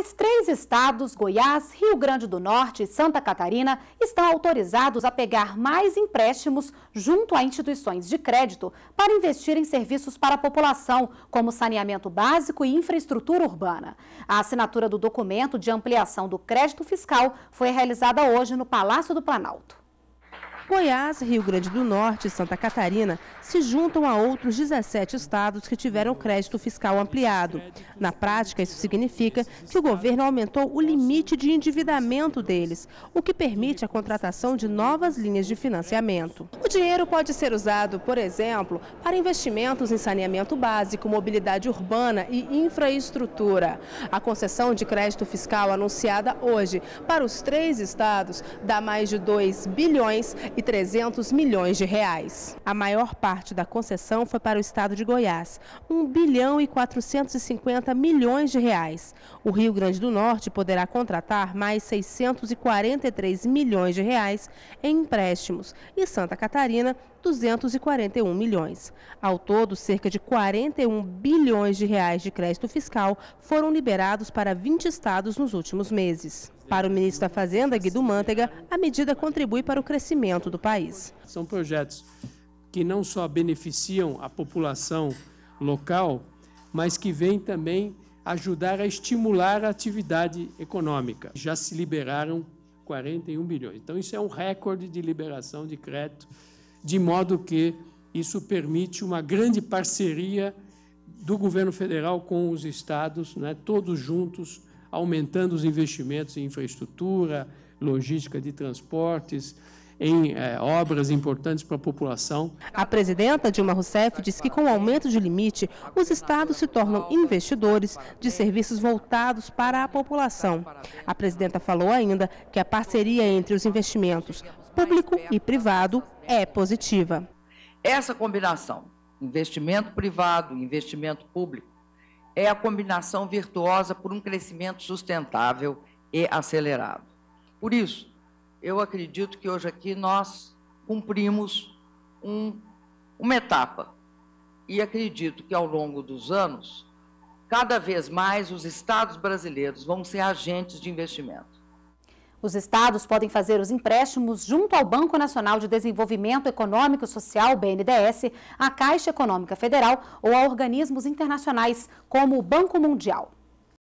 mais 3 estados, Goiás, Rio Grande do Norte e Santa Catarina, estão autorizados a pegar mais empréstimos junto a instituições de crédito para investir em serviços para a população, como saneamento básico e infraestrutura urbana. A assinatura do documento de ampliação do crédito fiscal foi realizada hoje no Palácio do Planalto. Goiás, Rio Grande do Norte e Santa Catarina se juntam a outros 17 estados que tiveram crédito fiscal ampliado. Na prática, isso significa que o governo aumentou o limite de endividamento deles, o que permite a contratação de novas linhas de financiamento. O dinheiro pode ser usado, por exemplo, para investimentos em saneamento básico, mobilidade urbana e infraestrutura. A concessão de crédito fiscal anunciada hoje para os 3 estados dá mais de 2 bilhões e 300 milhões de reais. A maior parte da concessão foi para o estado de Goiás, 1 bilhão e 450 milhões de reais. O Rio Grande do Norte poderá contratar mais 643 milhões de reais em empréstimos e Santa Catarina 241 milhões. Ao todo, cerca de 41 bilhões de reais de crédito fiscal foram liberados para 20 estados nos últimos meses. Para o ministro da Fazenda, Guido Mantega, a medida contribui para o crescimento do país. São projetos que não só beneficiam a população local, mas que vêm também ajudar a estimular a atividade econômica. Já se liberaram 41 bilhões. Então isso é um recorde de liberação de crédito, de modo que isso permite uma grande parceria do governo federal com os estados, todos juntos, aumentando os investimentos em infraestrutura, logística de transportes, em obras importantes para a população. A presidenta Dilma Rousseff diz que com o aumento de limite, os estados se tornam investidores de serviços voltados para a população. A presidenta falou ainda que a parceria entre os investimentos público e privado é positiva. Essa combinação, investimento privado e investimento público, é a combinação virtuosa por um crescimento sustentável e acelerado. Por isso, eu acredito que hoje aqui nós cumprimos uma etapa e acredito que ao longo dos anos, cada vez mais os estados brasileiros vão ser agentes de investimento. Os estados podem fazer os empréstimos junto ao Banco Nacional de Desenvolvimento Econômico e Social, BNDES, à Caixa Econômica Federal ou a organismos internacionais, como o Banco Mundial.